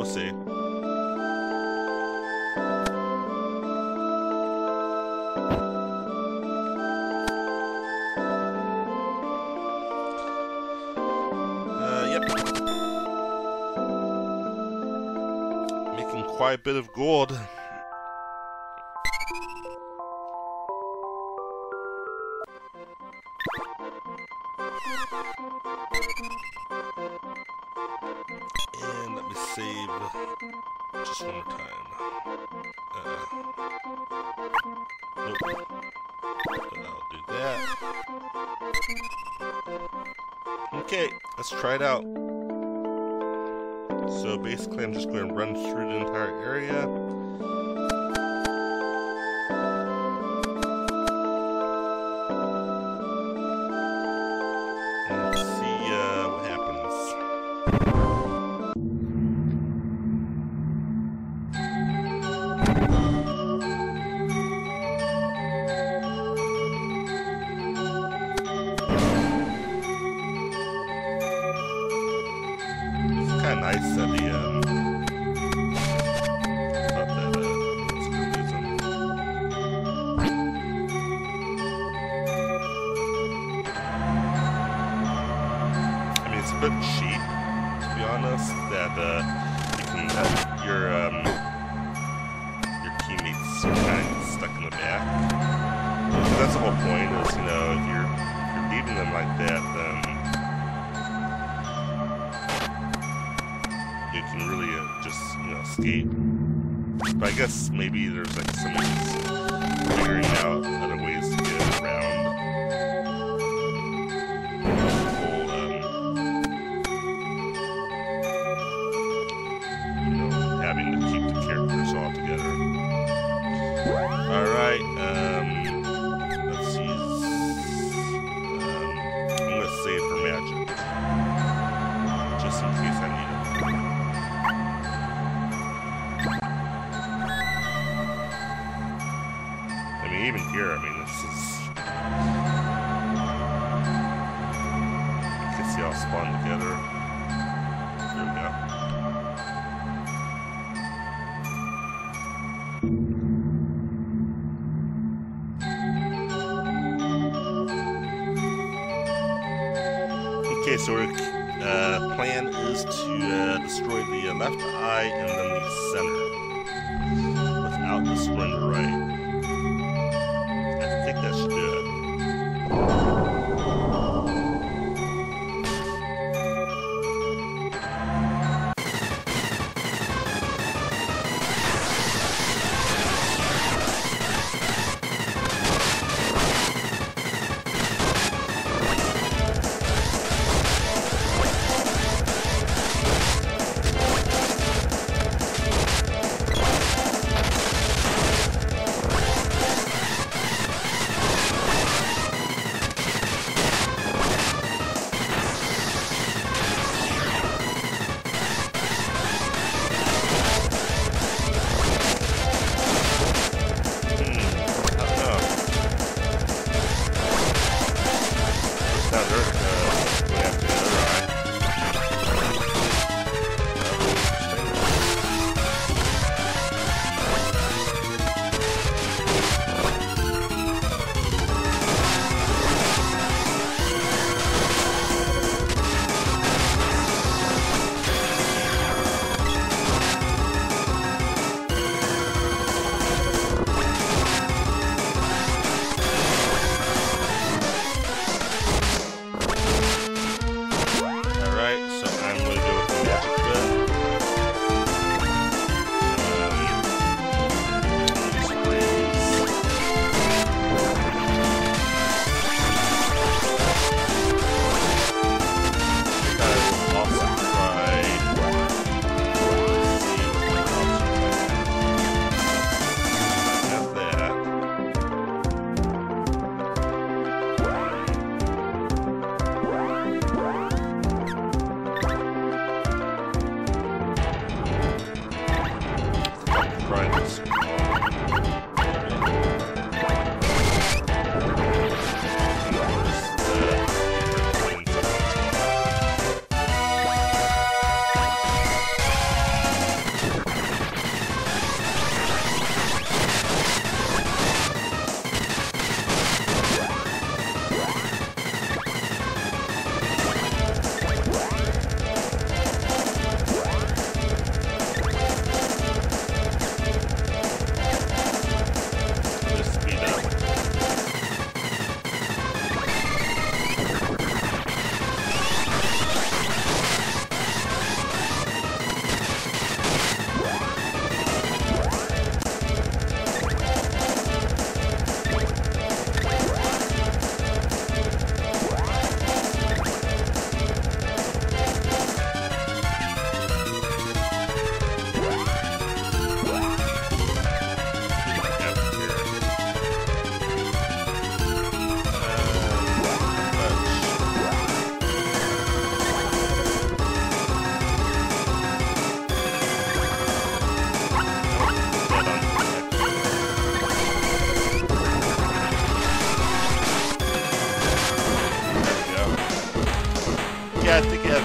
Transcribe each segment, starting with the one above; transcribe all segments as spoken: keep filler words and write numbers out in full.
We'll see. Uh, yep. Making quite a bit of gold. And let me save just one more time. Uh, nope. I'll do that. Okay, let's try it out. So basically I'm just going to run through the entire area. Nice that the um, thought that uh, it's gonna do something. I mean, it's a bit cheap, to be honest. That uh, you can have your um, your teammates kind of stuck in the back. So that's the whole point. Is you know, if you're if you're beating them like that, then you can really uh, just, you know, escape. But I guess maybe there's like some ways figuring out other ways to get around the whole, um, you know, having to keep the characters all together. Alright, um, let's use, um, I'm gonna save for magic, just in case I need it. Even here, I mean, this is... I can see all spawn together. There we go. Okay, so our uh, plan is to uh, destroy the left eye and then the center without destroying the right.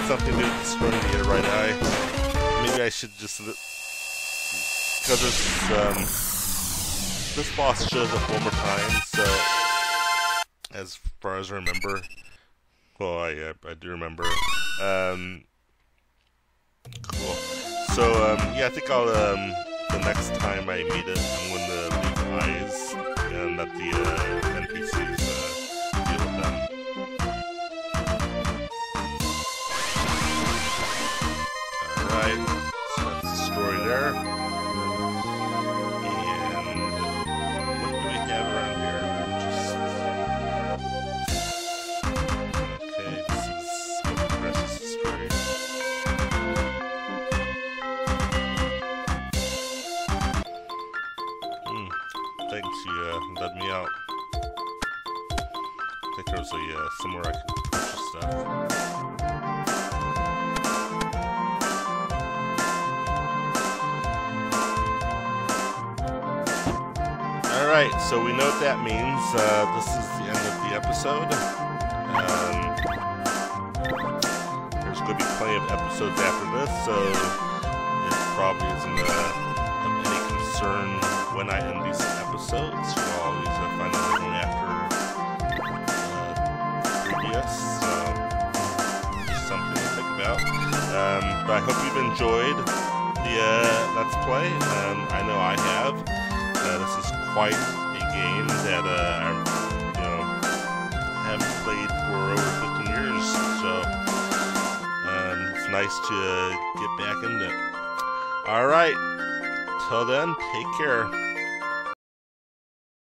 something to destroy the right eye. Maybe I should just... because it's, um... this boss shows up one more time, so... as far as I remember... well, I, I do remember. Um... Cool. So, um, yeah, I think I'll, um... the next time I meet it, I'm going to leave the eyes and let the, uh, N P Cs, uh, deal with them. Alright, so that's the story there. And what do we have around here? Just... okay, this is the rest of the story. Thanks, you uh, led me out. I think there was a, uh, somewhere I could purchase stuff. Alright, so we know what that means. Uh, this is the end of the episode. Um, there's going to be plenty of episodes after this, so it probably isn't uh, of any concern when I end these episodes. You'll always uh, find another one after uh, previous, so just something to think about. Um, but I hope you've enjoyed the uh, Let's Play. Um, I know I have. Uh, this is quite a game that uh, I you know, haven't played for over fifteen years, so um, it's nice to uh, get back into it. Alright, till then, take care.